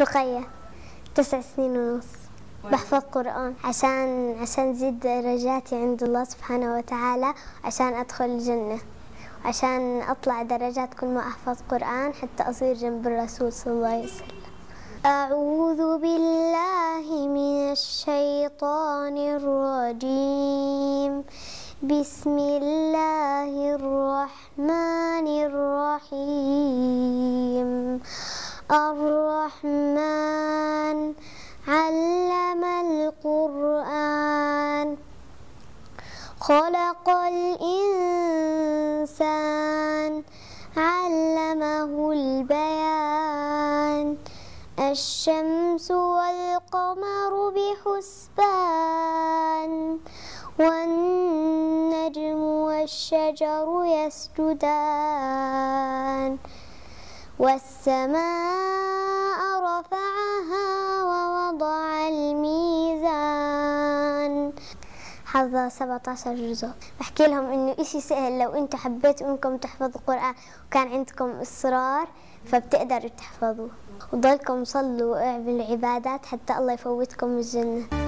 رقية 9 سنين ونص. بحفظ قرآن عشان زيد درجاتي عند الله سبحانه وتعالى، عشان أدخل الجنة، عشان أطلع درجات كل ما أحفظ قرآن حتى أصير جنب الرسول صلى الله عليه وسلم. أعوذ بالله من الشيطان الرجيم، بسم الله الرحمن الرحيم. الرحمن علم القرآن، خلق الإنسان، علمه البيان. الشمس والقمر بحسبان، والنجم والشجر يسجدان. والسماء رفعها ووضع الميزان. حافظة 17 جزء. بحكي لهم إنه إشي سهل، لو أنتم حبيتوا إنكم تحفظوا القرآن وكان عندكم إصرار فبتقدروا تحفظوه، وضلكم صلوا بالعبادات حتى الله يفوتكم الجنة.